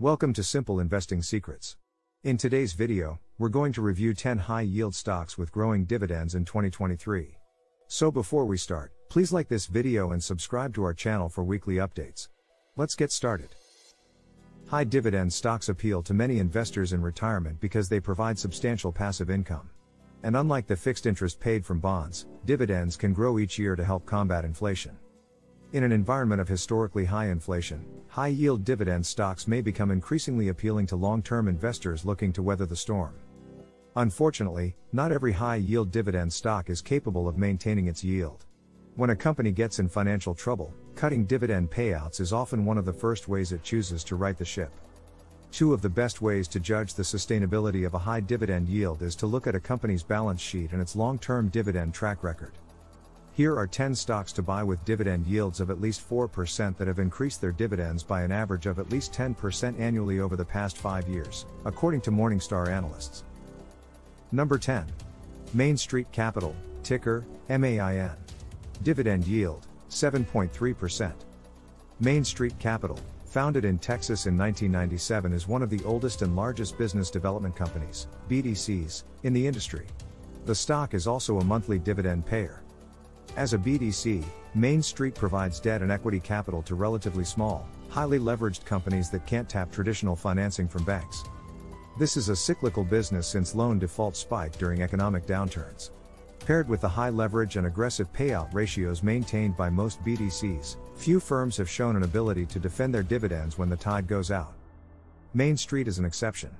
Welcome to Simple Investing Secrets. In today's video, we're going to review 10 high-yield stocks with growing dividends in 2023. So before we start, please like this video and subscribe to our channel for weekly updates. Let's get started. High dividend stocks appeal to many investors in retirement because they provide substantial passive income. And unlike the fixed interest paid from bonds, dividends can grow each year to help combat inflation. In an environment of historically high inflation, high-yield dividend stocks may become increasingly appealing to long-term investors looking to weather the storm. Unfortunately, not every high-yield dividend stock is capable of maintaining its yield. When a company gets in financial trouble, cutting dividend payouts is often one of the first ways it chooses to right the ship. Two of the best ways to judge the sustainability of a high dividend yield is to look at a company's balance sheet and its long-term dividend track record. Here are 10 stocks to buy with dividend yields of at least 4% that have increased their dividends by an average of at least 10% annually over the past 5 years, according to Morningstar analysts. Number 10. Main Street Capital, ticker, MAIN. Dividend yield, 7.3%. Main Street Capital, founded in Texas in 1997, is one of the oldest and largest business development companies, BDCs, in the industry. The stock is also a monthly dividend payer. As a BDC, Main Street provides debt and equity capital to relatively small, highly leveraged companies that can't tap traditional financing from banks. This is a cyclical business since loan defaults spike during economic downturns. Paired with the high leverage and aggressive payout ratios maintained by most BDCs, few firms have shown an ability to defend their dividends when the tide goes out. Main Street is an exception.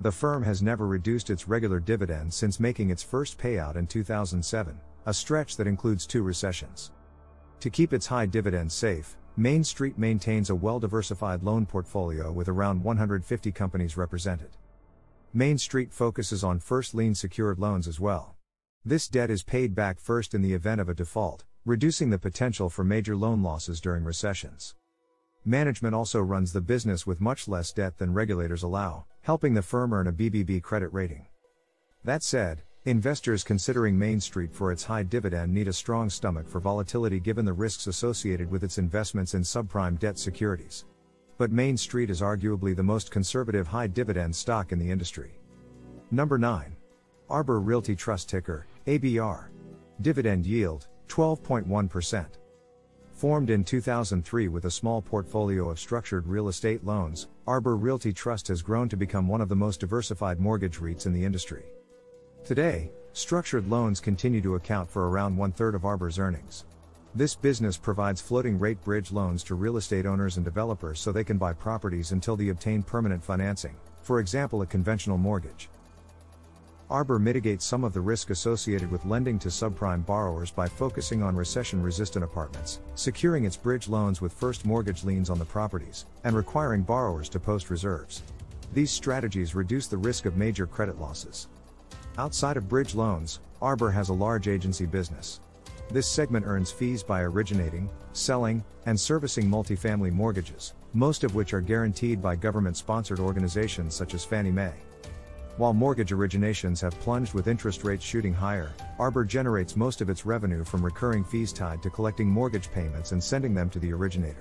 The firm has never reduced its regular dividend since making its first payout in 2007. A stretch that includes 2 recessions. To keep its high dividends safe, Main Street maintains a well-diversified loan portfolio with around 150 companies represented. Main Street focuses on first lien secured loans as well. This debt is paid back first in the event of a default, reducing the potential for major loan losses during recessions. Management also runs the business with much less debt than regulators allow, helping the firm earn a BBB credit rating. That said, investors considering Main Street for its high dividend need a strong stomach for volatility given the risks associated with its investments in subprime debt securities. But Main Street is arguably the most conservative high dividend stock in the industry. Number 9. Arbor Realty Trust, ticker, ABR. Dividend yield, 12.1%. Formed in 2003 with a small portfolio of structured real estate loans, Arbor Realty Trust has grown to become one of the most diversified mortgage REITs in the industry. Today, structured loans continue to account for around 1/3 of Arbor's earnings. This business provides floating rate bridge loans to real estate owners and developers so they can buy properties until they obtain permanent financing, for example a conventional mortgage. Arbor mitigates some of the risk associated with lending to subprime borrowers by focusing on recession-resistant apartments, securing its bridge loans with first mortgage liens on the properties, and requiring borrowers to post reserves. These strategies reduce the risk of major credit losses. Outside of bridge loans, Arbor has a large agency business. This segment earns fees by originating, selling, and servicing multifamily mortgages, most of which are guaranteed by government-sponsored organizations such as Fannie Mae. While mortgage originations have plunged with interest rates shooting higher, Arbor generates most of its revenue from recurring fees tied to collecting mortgage payments and sending them to the originator.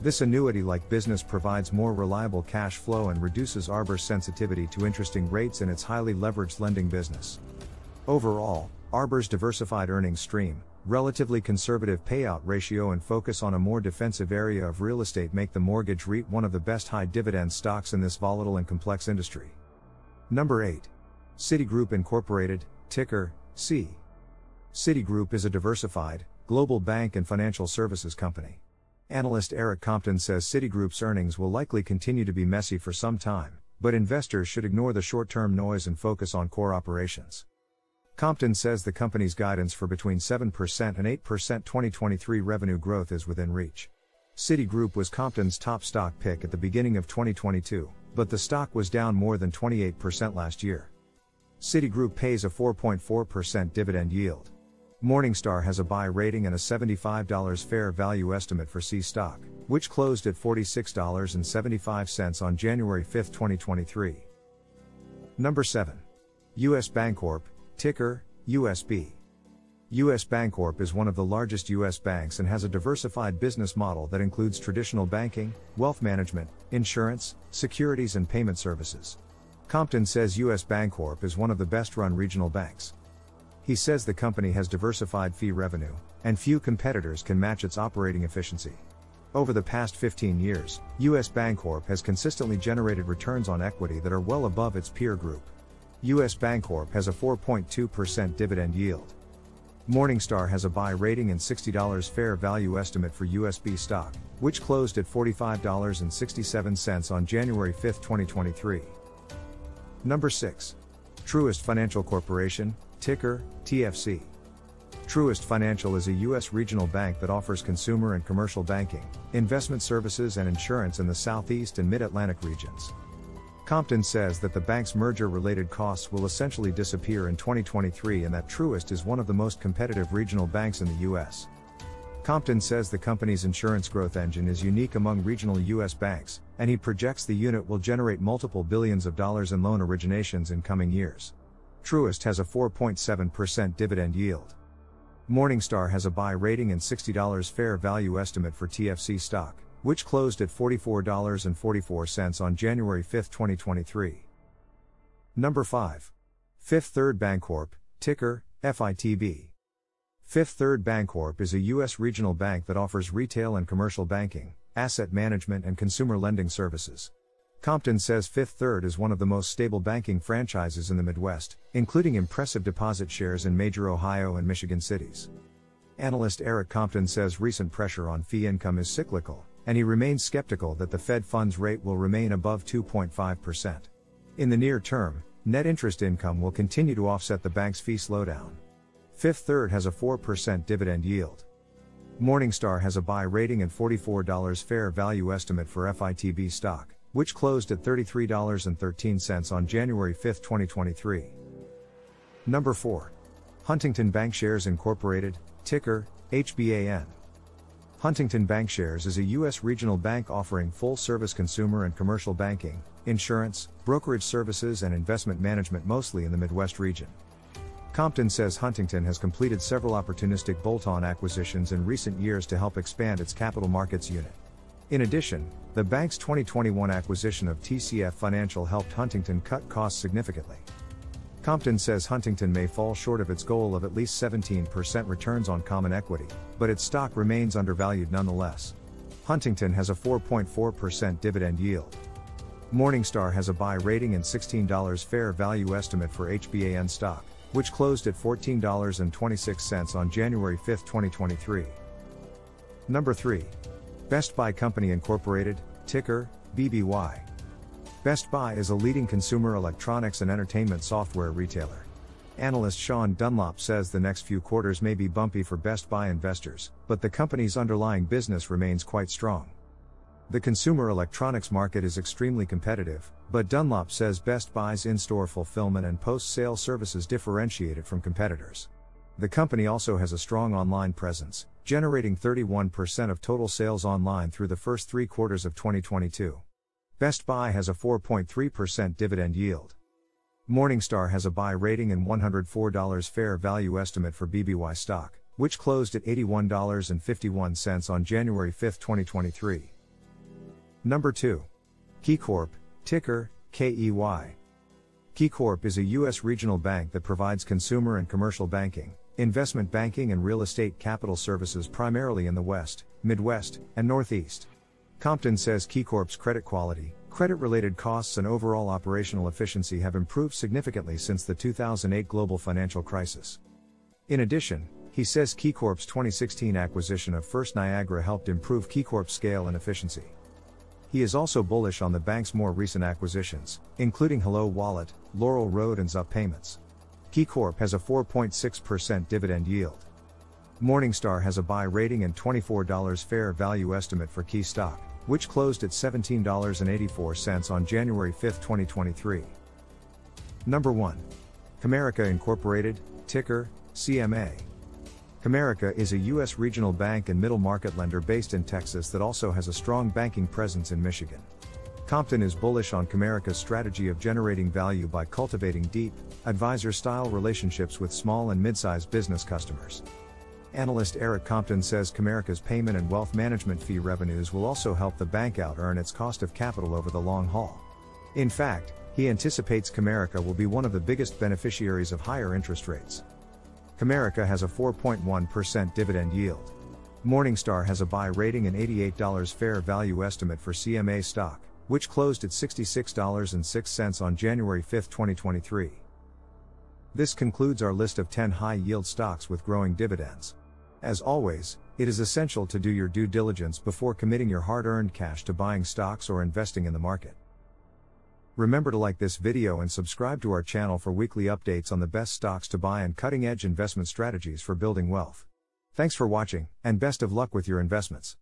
This annuity-like business provides more reliable cash flow and reduces Arbor's sensitivity to interesting rates in its highly leveraged lending business. Overall, Arbor's diversified earnings stream, relatively conservative payout ratio and focus on a more defensive area of real estate make the mortgage REIT one of the best high dividend stocks in this volatile and complex industry. Number 8. Citigroup Incorporated, ticker, C. Citigroup is a diversified, global bank and financial services company. Analyst Eric Compton says Citigroup's earnings will likely continue to be messy for some time, but investors should ignore the short-term noise and focus on core operations. Compton says the company's guidance for between 7% and 8% 2023 revenue growth is within reach. Citigroup was Compton's top stock pick at the beginning of 2022, but the stock was down more than 28% last year. Citigroup pays a 4.4% dividend yield. Morningstar has a buy rating and a $75 fair value estimate for C stock, which closed at $46.75 on January 5, 2023. Number 7. US Bancorp, ticker, USB. U.S. Bancorp is one of the largest U.S. banks and has a diversified business model that includes traditional banking, wealth management, insurance, securities and payment services. Compton says U.S. Bancorp is one of the best-run regional banks. He says the company has diversified fee revenue, and few competitors can match its operating efficiency. Over the past 15 years, U.S. Bancorp has consistently generated returns on equity that are well above its peer group. U.S. Bancorp has a 4.2% dividend yield. Morningstar has a buy rating and $60 fair value estimate for USB stock, which closed at $45.67 on January 5, 2023. Number 6. Truist Financial Corporation, ticker, TFC. Truist Financial is a U.S. regional bank that offers consumer and commercial banking, investment services and insurance in the Southeast and Mid-Atlantic regions. Compton says that the bank's merger-related costs will essentially disappear in 2023 and that Truist is one of the most competitive regional banks in the U.S. Compton says the company's insurance growth engine is unique among regional U.S. banks, and he projects the unit will generate multiple billions of dollars in loan originations in coming years. Truist has a 4.7% dividend yield. Morningstar has a buy rating and $60 fair value estimate for TFC stock, which closed at $44.44 on January 5, 2023. Number 5. Fifth Third Bancorp, ticker, FITB. Fifth Third Bancorp is a U.S. regional bank that offers retail and commercial banking, asset management and consumer lending services. Compton says Fifth Third is one of the most stable banking franchises in the Midwest, including impressive deposit shares in major Ohio and Michigan cities. Analyst Eric Compton says recent pressure on fee income is cyclical, and he remains skeptical that the Fed funds rate will remain above 2.5%. In the near term, net interest income will continue to offset the bank's fee slowdown. Fifth Third has a 4% dividend yield. Morningstar has a buy rating and $44 fair value estimate for FITB stock, which closed at $33.13 on January 5, 2023. Number 4. Huntington Bancshares Incorporated, ticker, HBAN. Huntington Bancshares is a U.S. regional bank offering full-service consumer and commercial banking, insurance, brokerage services and investment management mostly in the Midwest region. Compton says Huntington has completed several opportunistic bolt-on acquisitions in recent years to help expand its capital markets unit. In addition, the bank's 2021 acquisition of TCF Financial helped Huntington cut costs significantly. Compton says Huntington may fall short of its goal of at least 17% returns on common equity, but its stock remains undervalued nonetheless. Huntington has a 4.4% dividend yield. Morningstar has a buy rating and $16 fair value estimate for HBAN stock, which closed at $14.26 on January 5, 2023. Number 3. Best Buy Company Incorporated, ticker, BBY. Best Buy is a leading consumer electronics and entertainment software retailer. Analyst Sean Dunlop says the next few quarters may be bumpy for Best Buy investors, but the company's underlying business remains quite strong. The consumer electronics market is extremely competitive, but Dunlop says Best Buy's in-store fulfillment and post-sale services differentiate it from competitors. The company also has a strong online presence, generating 31% of total sales online through the first 3 quarters of 2022. Best Buy has a 4.3% dividend yield. Morningstar has a buy rating and $104 fair value estimate for BBY stock, which closed at $81.51 on January 5, 2023. Number 2. KeyCorp, ticker, KEY. KeyCorp is a U.S. regional bank that provides consumer and commercial banking, investment banking and real estate capital services primarily in the West, Midwest, and Northeast. Compton says KeyCorp's credit quality, credit-related costs and overall operational efficiency have improved significantly since the 2008 global financial crisis. In addition, he says KeyCorp's 2016 acquisition of First Niagara helped improve KeyCorp's scale and efficiency. He is also bullish on the bank's more recent acquisitions, including Hello Wallet, Laurel Road and Zup payments. KeyCorp has a 4.6% dividend yield. Morningstar has a buy rating and $24 fair value estimate for Key stock, which closed at $17.84 on January 5, 2023. Number 1. Comerica Incorporated, ticker, CMA. Comerica is a U.S. regional bank and middle market lender based in Texas that also has a strong banking presence in Michigan. Compton is bullish on Comerica's strategy of generating value by cultivating deep, advisor-style relationships with small and mid-sized business customers. Analyst Eric Compton says Comerica's payment and wealth management fee revenues will also help the bank out-earn its cost of capital over the long haul. In fact, he anticipates Comerica will be one of the biggest beneficiaries of higher interest rates. Comerica has a 4.1% dividend yield. Morningstar has a buy rating and $88 fair value estimate for CMA stock, which closed at $66.06 on January 5, 2023. This concludes our list of 10 high-yield stocks with growing dividends. As always, it is essential to do your due diligence before committing your hard-earned cash to buying stocks or investing in the market. Remember to like this video and subscribe to our channel for weekly updates on the best stocks to buy and cutting-edge investment strategies for building wealth. Thanks for watching, and best of luck with your investments.